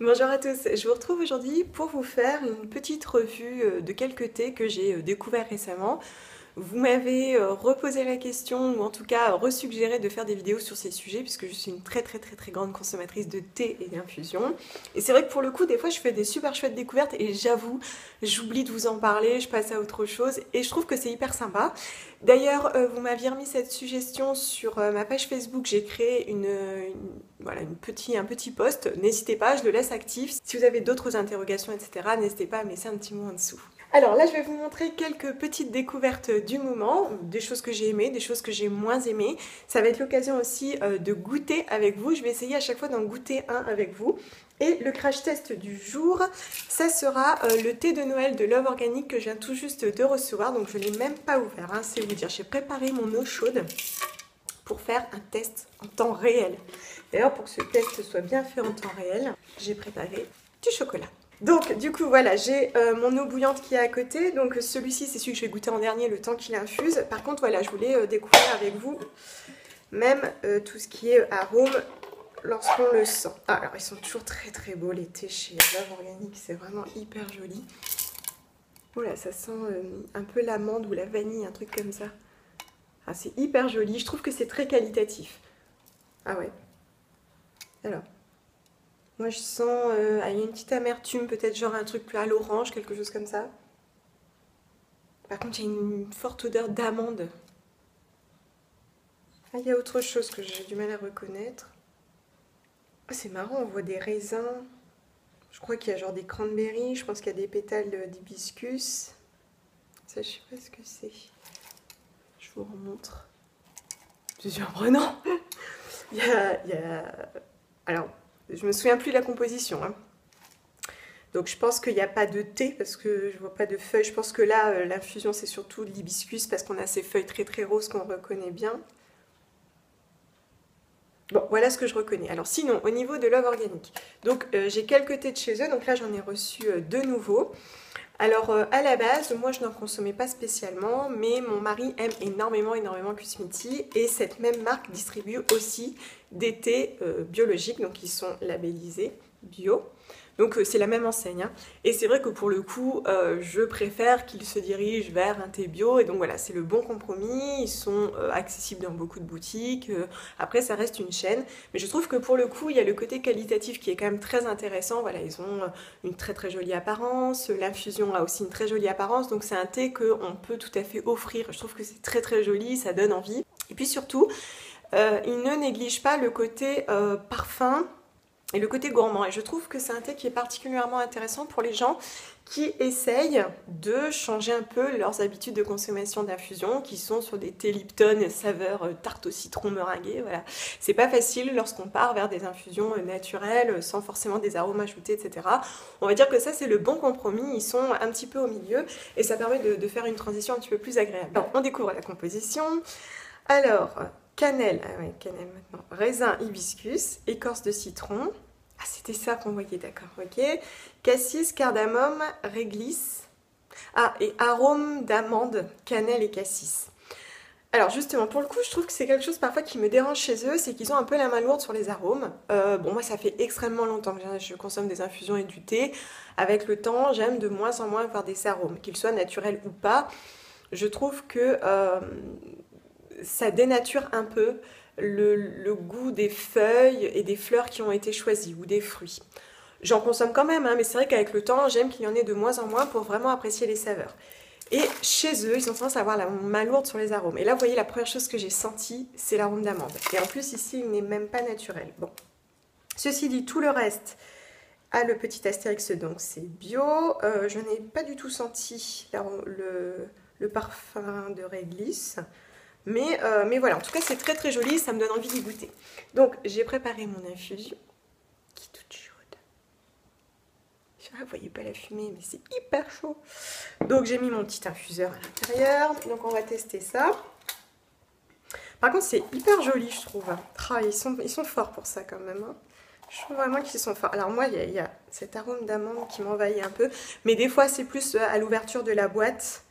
Bonjour à tous, je vous retrouve aujourd'hui pour vous faire une petite revue de quelques thés que j'ai découverts récemment. Vous m'avez reposé la question, ou en tout cas resuggéré de faire des vidéos sur ces sujets, puisque je suis une très grande consommatrice de thé et d'infusion. Et c'est vrai que pour le coup, des fois je fais des super chouettes découvertes et j'avoue, j'oublie de vous en parler, je passe à autre chose et je trouve que c'est hyper sympa. D'ailleurs, vous m'aviez remis cette suggestion sur ma page Facebook, j'ai créé un petit post, n'hésitez pas, je le laisse actif. Si vous avez d'autres interrogations, etc., n'hésitez pas à me laisser un petit mot en dessous. Alors là, je vais vous montrer quelques petites découvertes du moment, des choses que j'ai aimées, des choses que j'ai moins aimées. Ça va être l'occasion aussi de goûter avec vous. Je vais essayer à chaque fois d'en goûter un avec vous. Et le crash test du jour, ça sera le thé de Noël de Love Organic que je viens tout juste de recevoir. Donc je ne l'ai même pas ouvert, hein, c'est vous dire. J'ai préparé mon eau chaude pour faire un test en temps réel. D'ailleurs, pour que ce test soit bien fait en temps réel, j'ai préparé du chocolat. Donc du coup voilà, j'ai mon eau bouillante qui est à côté, donc celui-ci c'est celui que je vais goûter en dernier le temps qu'il infuse. Par contre voilà, je voulais découvrir avec vous même tout ce qui est arôme lorsqu'on le sent. Ah, alors ils sont toujours très beaux les thés chez Love Organic, c'est vraiment hyper joli. Oula, ça sent un peu l'amande ou la vanille, un truc comme ça. Ah, c'est hyper joli, je trouve que c'est très qualitatif. Ah ouais. Alors... moi je sens une petite amertume, peut-être genre un truc à l'orange, quelque chose comme ça. Par contre il y a une forte odeur d'amande. Ah, il y a autre chose que j'ai du mal à reconnaître. Oh, c'est marrant, on voit des raisins. Je crois qu'il y a genre des cranberries, je pense qu'il y a des pétales d'hibiscus. Ça je sais pas ce que c'est. Je vous remontre. C'est surprenant. Il y a... alors... je me souviens plus de la composition, hein. Donc je pense qu'il n'y a pas de thé parce que je vois pas de feuilles. Je pense que là, l'infusion c'est surtout de l'hibiscus parce qu'on a ces feuilles très roses qu'on reconnaît bien. Bon, voilà ce que je reconnais. Alors sinon, au niveau de Love Organic, donc j'ai quelques thés de chez eux. Donc là, j'en ai reçu deux nouveaux. Alors à la base, moi je n'en consommais pas spécialement, mais mon mari aime énormément Kusmi Tea et cette même marque distribue aussi des thés biologiques, donc ils sont labellisés bio, donc c'est la même enseigne, hein. Et c'est vrai que pour le coup, je préfère qu'ils se dirigent vers un thé bio et donc voilà, c'est le bon compromis, ils sont accessibles dans beaucoup de boutiques, après ça reste une chaîne, mais je trouve que pour le coup, il y a le côté qualitatif qui est quand même très intéressant, voilà, ils ont une très jolie apparence, l'infusion a aussi une très jolie apparence, donc c'est un thé qu'on peut tout à fait offrir, je trouve que c'est très joli, ça donne envie, et puis surtout, ils ne négligent pas le côté parfum, et le côté gourmand. Et je trouve que c'est un thé qui est particulièrement intéressant pour les gens qui essayent de changer un peu leurs habitudes de consommation d'infusion, qui sont sur des thés Lipton, saveur tarte au citron meringuée, voilà. C'est pas facile lorsqu'on part vers des infusions naturelles, sans forcément des arômes ajoutés, etc. On va dire que ça, c'est le bon compromis, ils sont un petit peu au milieu, et ça permet de faire une transition un petit peu plus agréable. Alors, on découvre la composition. Alors... cannelle, ah ouais, cannelle maintenant, raisin, hibiscus, écorce de citron, ah c'était ça qu'on voyait, d'accord, ok, cassis, cardamome, réglisse, ah et arôme d'amande, cannelle et cassis. Alors justement, pour le coup, je trouve que c'est quelque chose parfois qui me dérange chez eux, c'est qu'ils ont un peu la main lourde sur les arômes. Bon, moi, ça fait extrêmement longtemps que je consomme des infusions et du thé. Avec le temps, j'aime de moins en moins avoir des arômes, qu'ils soient naturels ou pas. Je trouve que... ça dénature un peu le goût des feuilles et des fleurs qui ont été choisies, ou des fruits. J'en consomme quand même, hein, mais c'est vrai qu'avec le temps, j'aime qu'il y en ait de moins en moins pour vraiment apprécier les saveurs. Et chez eux, ils ont tendance à avoir la main lourde sur les arômes. Et là, vous voyez, la première chose que j'ai sentie, c'est l'arôme d'amande. Et en plus, ici, il n'est même pas naturel. Bon. Ceci dit, tout le reste a le petit astérix, donc c'est bio. Je n'ai pas du tout senti le parfum de réglisse. Mais voilà, en tout cas c'est très joli, ça me donne envie d'y goûter. Donc j'ai préparé mon infusion, qui est toute chaude. Vous voyez pas la fumée, mais c'est hyper chaud. Donc j'ai mis mon petit infuseur à l'intérieur, donc on va tester ça. Par contre c'est hyper joli je trouve. Oh, ils sont forts pour ça quand même, hein. Je trouve vraiment qu'ils sont forts. Alors moi il y a cet arôme d'amande qui m'envahit un peu, mais des fois c'est plus à l'ouverture de la boîte.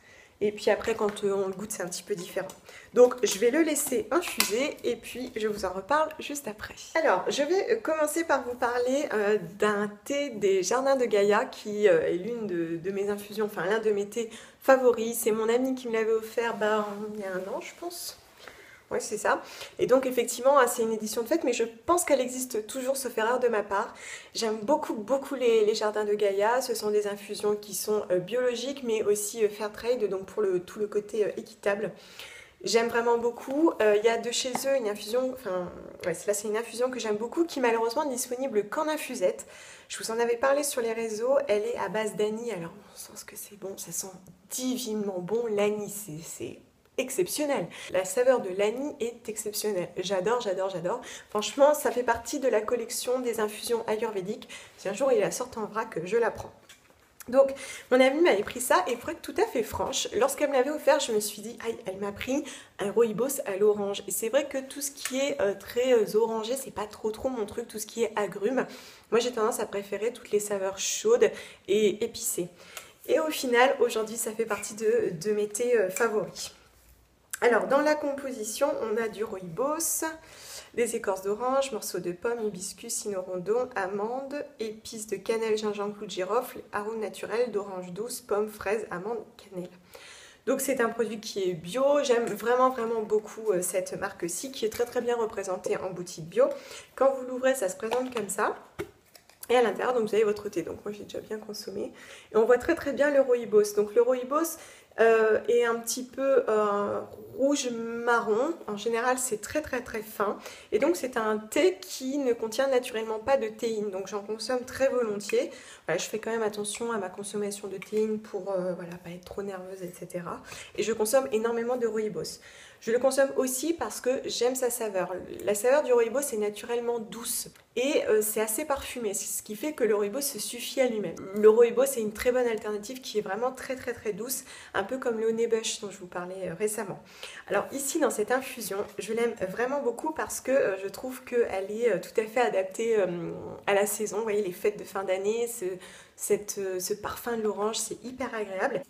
Et puis après, quand on le goûte, c'est un petit peu différent. Donc, je vais le laisser infuser et puis je vous en reparle juste après. Alors, je vais commencer par vous parler d'un thé des Jardins de Gaïa qui est l'une de mes infusions, enfin l'un de mes thés favoris. C'est mon ami qui me l'avait offert il y a un an, je pense. Oui, c'est ça. Et donc, effectivement, c'est une édition de fête, mais je pense qu'elle existe toujours, sauf erreur de ma part. J'aime beaucoup, beaucoup les Jardins de Gaïa. Ce sont des infusions qui sont biologiques, mais aussi fair trade, donc pour tout le côté équitable. J'aime vraiment beaucoup. Il y a de chez eux une infusion, enfin, ouais, là c'est une infusion que j'aime beaucoup, qui malheureusement n'est disponible qu'en infusette. Je vous en avais parlé sur les réseaux. Elle est à base d'anis. Alors, on sent ce que c'est bon. Ça sent divinement bon. L'anis, c'est exceptionnel. La saveur de l'anis est exceptionnelle. J'adore, j'adore, j'adore. Franchement, ça fait partie de la collection des infusions ayurvédiques. Si un jour il la sort en vrac, je la prends. Donc, mon amie m'avait pris ça et pour être tout à fait franche, lorsqu'elle me l'avait offert, je me suis dit, aïe, elle m'a pris un rooibos à l'orange. Et c'est vrai que tout ce qui est très orangé, c'est pas trop mon truc, tout ce qui est agrumes. Moi, j'ai tendance à préférer toutes les saveurs chaudes et épicées. Et au final, aujourd'hui, ça fait partie de mes thés favoris. Alors, dans la composition, on a du rooibos, des écorces d'orange, morceaux de pommes, hibiscus, cynorondon, amandes, épices de cannelle, gingembre, clou de girofle, arômes naturels d'orange douce, pommes, fraises, amandes, cannelle. Donc, c'est un produit qui est bio. J'aime vraiment, vraiment beaucoup cette marque-ci qui est très, très bien représentée en boutique bio. Quand vous l'ouvrez, ça se présente comme ça. Et à l'intérieur, donc vous avez votre thé. Donc, moi, j'ai déjà bien consommé. Et on voit très, très bien le rooibos. Donc, le rooibos est un petit peu rouge marron. En général, c'est très très très fin et donc c'est un thé qui ne contient naturellement pas de théine, donc j'en consomme très volontiers. Voilà, je fais quand même attention à ma consommation de théine pour voilà, pas être trop nerveuse, etc. Et je consomme énormément de rooibos. Je le consomme aussi parce que j'aime sa saveur. La saveur du rooibos est naturellement douce et c'est assez parfumé, ce qui fait que le rooibos se suffit à lui-même. Le rooibos, c'est une très bonne alternative qui est vraiment très très très douce, un peu comme le Honeybush dont je vous parlais récemment. Alors ici, dans cette infusion, je l'aime vraiment beaucoup parce que je trouve qu'elle est tout à fait adaptée à la saison. Vous voyez, les fêtes de fin d'année, ce parfum de l'orange, c'est hyper agréable.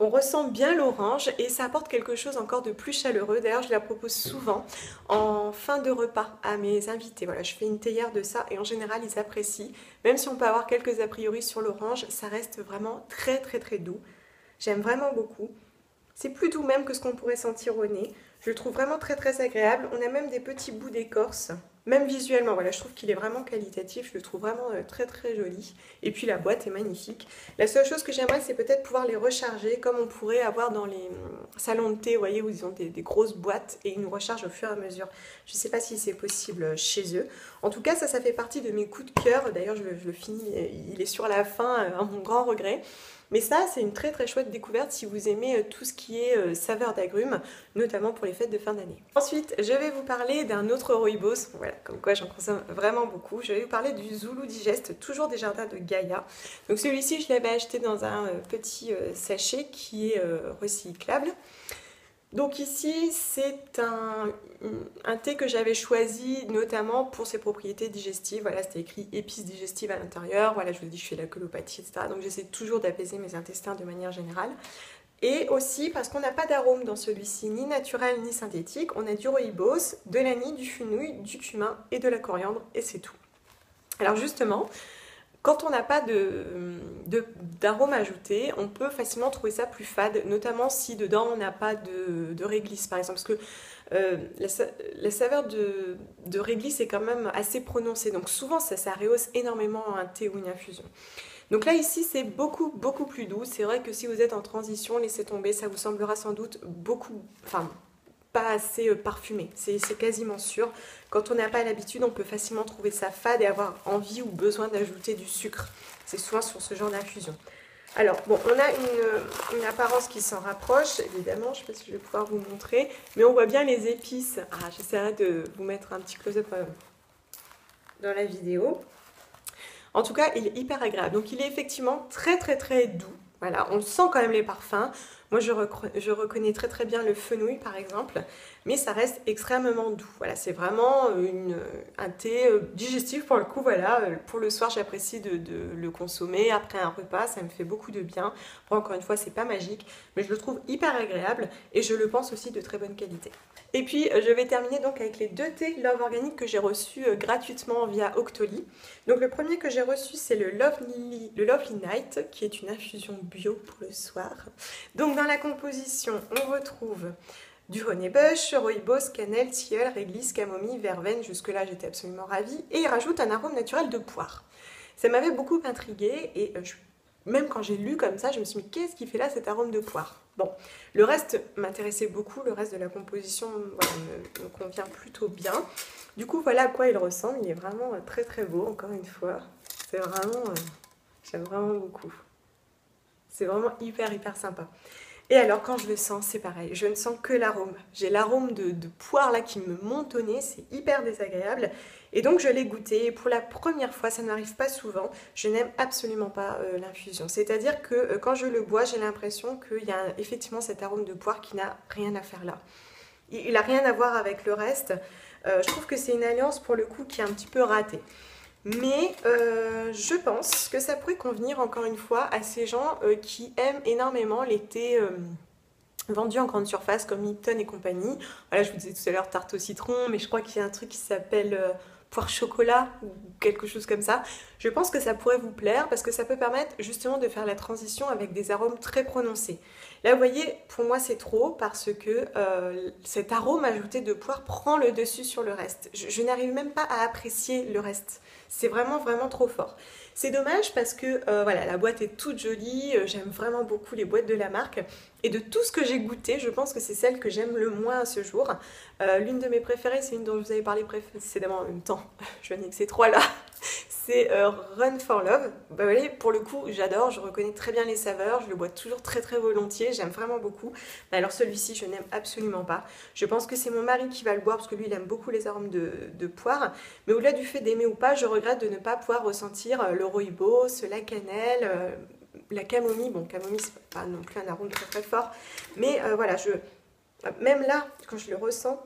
On ressent bien l'orange et ça apporte quelque chose encore de plus chaleureux. D'ailleurs, je la propose souvent en fin de repas à mes invités. Voilà, je fais une théière de ça et en général, ils apprécient. Même si on peut avoir quelques a priori sur l'orange, ça reste vraiment très très très doux. J'aime vraiment beaucoup. C'est plus doux même que ce qu'on pourrait sentir au nez. Je le trouve vraiment très très agréable. On a même des petits bouts d'écorce. Même visuellement, voilà, je trouve qu'il est vraiment qualitatif. Je le trouve vraiment très très joli. Et puis la boîte est magnifique. La seule chose que j'aimerais, c'est peut-être pouvoir les recharger comme on pourrait avoir dans les salons de thé, vous voyez, où ils ont des grosses boîtes et ils nous rechargent au fur et à mesure. Je ne sais pas si c'est possible chez eux. En tout cas, ça fait partie de mes coups de cœur. D'ailleurs, je le finis, il est sur la fin, à mon grand regret. Mais ça, c'est une très très chouette découverte si vous aimez tout ce qui est saveur d'agrumes, notamment pour les fêtes de fin d'année. Ensuite, je vais vous parler d'un autre rooibos, voilà, comme quoi j'en consomme vraiment beaucoup. Je vais vous parler du Zoulou Digest, toujours des Jardins de Gaïa. Donc celui-ci, je l'avais acheté dans un petit sachet qui est recyclable. Donc ici, c'est un thé que j'avais choisi notamment pour ses propriétés digestives. Voilà, c'était écrit épices digestives à l'intérieur. Voilà, je vous dis, je fais la colopathie, etc. Donc j'essaie toujours d'apaiser mes intestins de manière générale. Et aussi parce qu'on n'a pas d'arôme dans celui-ci, ni naturel ni synthétique. On a du rooibos, de l'anis, du fenouil, du cumin et de la coriandre et c'est tout. Alors justement, quand on n'a pas d'arôme ajouté, on peut facilement trouver ça plus fade, notamment si dedans on n'a pas de réglisse par exemple, parce que la saveur de réglisse est quand même assez prononcée, donc souvent ça rehausse énormément un thé ou une infusion. Donc là ici c'est beaucoup beaucoup plus doux, c'est vrai que si vous êtes en transition, laissez tomber, ça vous semblera sans doute beaucoup, enfin pas assez parfumé, c'est quasiment sûr. Quand on n'a pas l'habitude, on peut facilement trouver ça fade et avoir envie ou besoin d'ajouter du sucre. C'est souvent sur ce genre d'infusion. Alors bon, on a une apparence qui s'en rapproche, évidemment, je ne sais pas si je vais pouvoir vous montrer, mais on voit bien les épices. Ah, j'essaierai de vous mettre un petit close-up dans la vidéo. En tout cas, il est hyper agréable. Donc il est effectivement très très très doux. Voilà, on sent quand même les parfums. Moi, je reconnais très très bien le fenouil, par exemple, mais ça reste extrêmement doux. Voilà, c'est vraiment un thé digestif pour le coup. Voilà, pour le soir, j'apprécie de le consommer après un repas. Ça me fait beaucoup de bien. Bon, encore une fois, c'est pas magique, mais je le trouve hyper agréable et je le pense aussi de très bonne qualité. Et puis, je vais terminer donc avec les deux thés Love Organic que j'ai reçus gratuitement via Octoly. Donc, le premier que j'ai reçu, c'est le Lovely Night, qui est une infusion bio pour le soir. Donc, dans la composition, on retrouve du honeybush, rooibos, cannelle, tilleul, réglisse, camomille, verveine. Jusque-là, j'étais absolument ravie. Et il rajoute un arôme naturel de poire. Ça m'avait beaucoup intriguée et même quand j'ai lu comme ça, je me suis dit, qu'est-ce qu'il fait là cet arôme de poire? Bon, le reste m'intéressait beaucoup, le reste de la composition voilà, me convient plutôt bien. Du coup, voilà à quoi il ressemble, il est vraiment très très beau, encore une fois. C'est vraiment, j'aime vraiment beaucoup. C'est vraiment hyper hyper sympa. Et alors quand je le sens, c'est pareil, je ne sens que l'arôme. J'ai l'arôme de poire là qui me monte au nez, c'est hyper désagréable. Et donc je l'ai goûté et pour la première fois, ça n'arrive pas souvent, je n'aime absolument pas l'infusion. C'est-à-dire que quand je le bois, j'ai l'impression qu'il y a effectivement cet arôme de poire qui n'a rien à faire là. Il n'a rien à voir avec le reste. Je trouve que c'est une alliance pour le coup qui est un petit peu ratée. Mais je pense que ça pourrait convenir encore une fois à ces gens qui aiment énormément les thés vendus en grande surface comme Lipton et compagnie. Voilà, je vous disais tout à l'heure tarte au citron, mais je crois qu'il y a un truc qui s'appelle poire chocolat ou quelque chose comme ça. Je pense que ça pourrait vous plaire parce que ça peut permettre justement de faire la transition avec des arômes très prononcés. Là, vous voyez, pour moi, c'est trop parce que cet arôme ajouté de poire prend le dessus sur le reste. Je n'arrive même pas à apprécier le reste. C'est vraiment, vraiment trop fort. C'est dommage parce que voilà, la boîte est toute jolie. J'aime vraiment beaucoup les boîtes de la marque. Et de tout ce que j'ai goûté, je pense que c'est celle que j'aime le moins à ce jour. L'une de mes préférées, c'est une dont je vous avais parlé précédemment en même temps. Je n'ai que ces trois-là. C'est Run for Love. Bah, vous voyez, pour le coup, j'adore. Je reconnais très bien les saveurs. Je le bois toujours très, très volontiers. J'aime vraiment beaucoup. Mais alors celui-ci, je n'aime absolument pas. Je pense que c'est mon mari qui va le boire parce que lui, il aime beaucoup les arômes de poire. Mais au-delà du fait d'aimer ou pas, je regrette de ne pas pouvoir ressentir le rooibos, la cannelle, la camomille. Bon, camomille, c'est pas non plus un arôme très, très fort. Mais voilà, même là, quand je le ressens,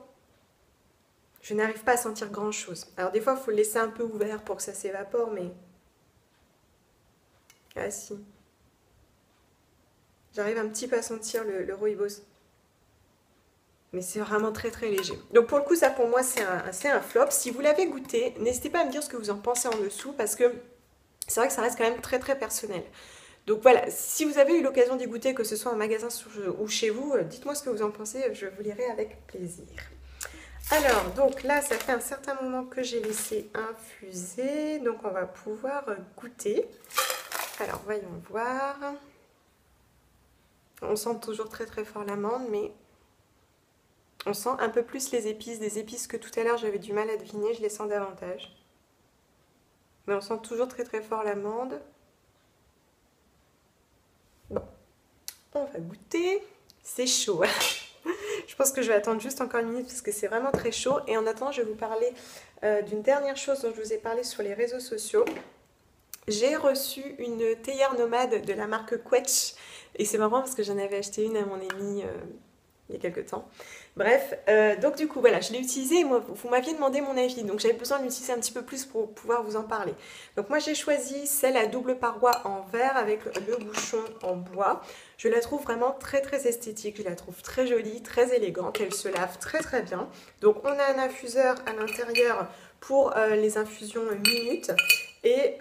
je n'arrive pas à sentir grand chose. Alors des fois, il faut le laisser un peu ouvert pour que ça s'évapore, mais... Ah si. J'arrive un petit peu à sentir le rooibos. Mais c'est vraiment très très léger. Donc pour le coup, ça pour moi, c'est un flop. Si vous l'avez goûté, n'hésitez pas à me dire ce que vous en pensez en dessous, parce que c'est vrai que ça reste quand même très très personnel. Donc voilà, si vous avez eu l'occasion d'y goûter, que ce soit en magasin ou chez vous, dites-moi ce que vous en pensez, je vous lirai avec plaisir. Alors, donc là, ça fait un certain moment que j'ai laissé infuser, donc on va pouvoir goûter. Alors, voyons voir. On sent toujours très très fort l'amande, mais on sent un peu plus les épices, des épices que tout à l'heure j'avais du mal à deviner, je les sens davantage. Mais on sent toujours très très fort l'amande. Bon, on va goûter. C'est chaud. Je pense que je vais attendre juste encore une minute parce que c'est vraiment très chaud. Et en attendant, je vais vous parler d'une dernière chose dont je vous ai parlé sur les réseaux sociaux. J'ai reçu une théière nomade de la marque Quetsch. Et c'est marrant parce que j'en avais acheté une à mon ami il y a quelques temps. Bref, donc du coup, voilà, je l'ai utilisée et moi, vous m'aviez demandé mon avis. Donc j'avais besoin de l'utiliser un petit peu plus pour pouvoir vous en parler. Donc moi, j'ai choisi celle à double paroi en verre avec le bouchon en bois. Je la trouve vraiment très très esthétique, je la trouve très jolie, très élégante, elle se lave très très bien. Donc on a un infuseur à l'intérieur pour les infusions minutes et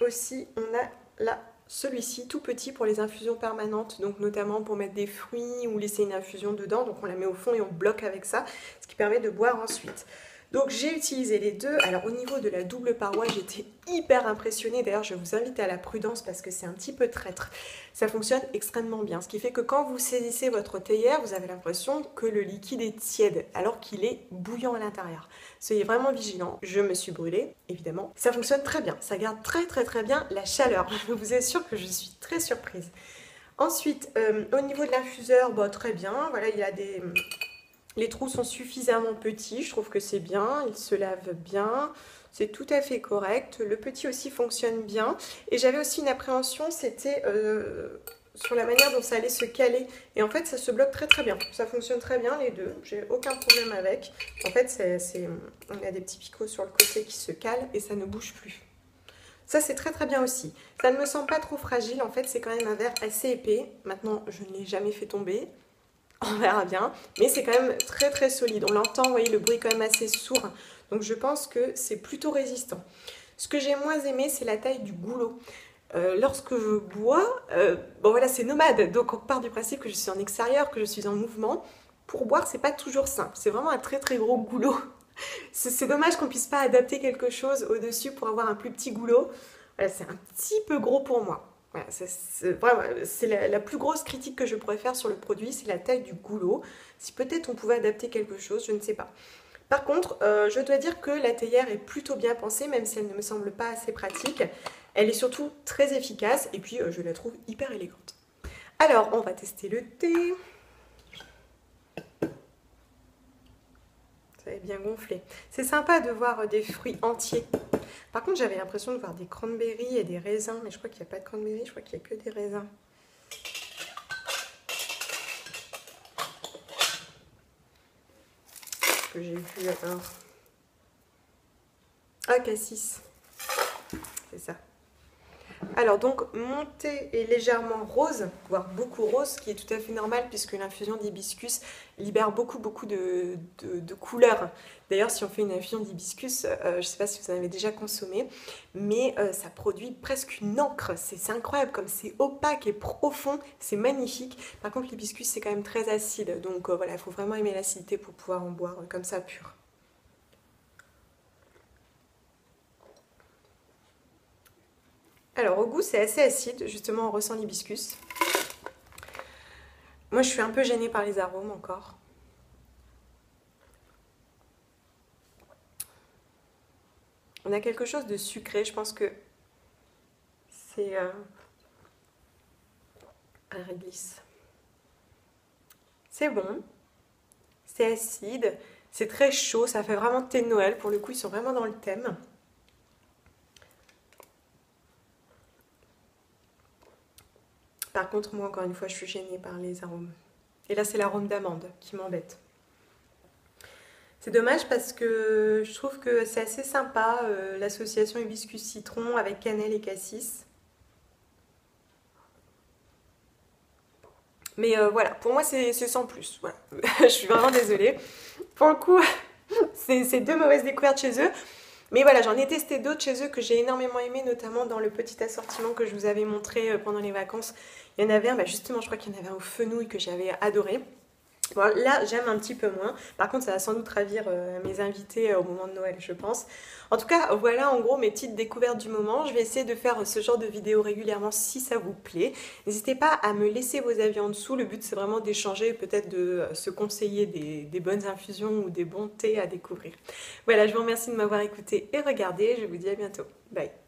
aussi on a là celui-ci tout petit pour les infusions permanentes, donc notamment pour mettre des fruits ou laisser une infusion dedans, donc on la met au fond et on bloque avec ça, ce qui permet de boire ensuite. Donc j'ai utilisé les deux. Alors au niveau de la double paroi, j'étais hyper impressionnée. D'ailleurs, je vous invite à la prudence parce que c'est un petit peu traître. Ça fonctionne extrêmement bien. Ce qui fait que quand vous saisissez votre théière, vous avez l'impression que le liquide est tiède alors qu'il est bouillant à l'intérieur. Soyez vraiment vigilants. Je me suis brûlée, évidemment. Ça fonctionne très bien. Ça garde très très très bien la chaleur. Je vous assure que je suis très surprise. Ensuite, au niveau de l'infuseur, bon, très bien. Voilà, il y a des... Les trous sont suffisamment petits, je trouve que c'est bien, ils se lavent bien, c'est tout à fait correct. Le petit aussi fonctionne bien. Et j'avais aussi une appréhension, c'était sur la manière dont ça allait se caler. Et en fait, ça se bloque très très bien. Ça fonctionne très bien les deux. J'ai aucun problème avec. En fait, on a des petits picots sur le côté qui se calent et ça ne bouge plus. Ça, c'est très très bien aussi. Ça ne me semble pas trop fragile. En fait, c'est quand même un verre assez épais. Maintenant, je ne l'ai jamais fait tomber. On verra bien. Mais c'est quand même très très solide. On l'entend, vous voyez, le bruit quand même assez sourd. Donc, je pense que c'est plutôt résistant. Ce que j'ai moins aimé, c'est la taille du goulot. Lorsque je bois, bon voilà, c'est nomade, donc on part du principe que je suis en extérieur, que je suis en mouvement. Pour boire, c'est pas toujours simple. C'est vraiment un très très gros goulot. C'est dommage qu'on puisse pas adapter quelque chose au-dessus pour avoir un plus petit goulot. Voilà, c'est un petit peu gros pour moi. Voilà, c'est la plus grosse critique que je pourrais faire sur le produit, c'est la taille du goulot. Si peut-être on pouvait adapter quelque chose, je ne sais pas. Par contre, je dois dire que la théière est plutôt bien pensée, même si elle ne me semble pas assez pratique. Elle est surtout très efficace et puis je la trouve hyper élégante. Alors, on va tester le thé. Ça est bien gonflé. C'est sympa de voir des fruits entiers. Par contre, j'avais l'impression de voir des cranberries et des raisins, mais je crois qu'il n'y a pas de cranberries, je crois qu'il n'y a que des raisins. Que j'ai vu alors. Ah, cassis. C'est ça. Alors donc, mon thé est légèrement rose, voire beaucoup rose, ce qui est tout à fait normal puisque l'infusion d'hibiscus libère beaucoup de couleurs. D'ailleurs, si on fait une infusion d'hibiscus, je ne sais pas si vous en avez déjà consommé, mais ça produit presque une encre. C'est incroyable, comme c'est opaque et profond, c'est magnifique. Par contre, l'hibiscus, c'est quand même très acide, donc voilà, il faut vraiment aimer l'acidité pour pouvoir en boire comme ça pur. Alors au goût, c'est assez acide, justement on ressent l'hibiscus. Moi je suis un peu gênée par les arômes encore. On a quelque chose de sucré, je pense que c'est un réglisse. C'est bon, c'est acide, c'est très chaud, ça fait vraiment thé de Noël, pour le coup ils sont vraiment dans le thème. Par contre, moi, encore une fois, je suis gênée par les arômes. Et là, c'est l'arôme d'amande qui m'embête. C'est dommage parce que je trouve que c'est assez sympa, l'association hibiscus-citron avec cannelle et cassis. Mais voilà, pour moi, c'est sans plus. Voilà. Je suis vraiment désolée. Pour le coup, c'est deux mauvaises découvertes chez eux. Mais voilà, j'en ai testé d'autres chez eux que j'ai énormément aimé, notamment dans le petit assortiment que je vous avais montré pendant les vacances. Il y en avait un, bah justement, je crois qu'il y en avait un au fenouil que j'avais adoré. Bon, là, j'aime un petit peu moins. Par contre, ça va sans doute ravir mes invités au moment de Noël, je pense. En tout cas, voilà en gros mes petites découvertes du moment. Je vais essayer de faire ce genre de vidéos régulièrement si ça vous plaît. N'hésitez pas à me laisser vos avis en dessous. Le but, c'est vraiment d'échanger, peut-être de se conseiller des bonnes infusions ou des bons thés à découvrir. Voilà, je vous remercie de m'avoir écouté et regardé. Je vous dis à bientôt. Bye.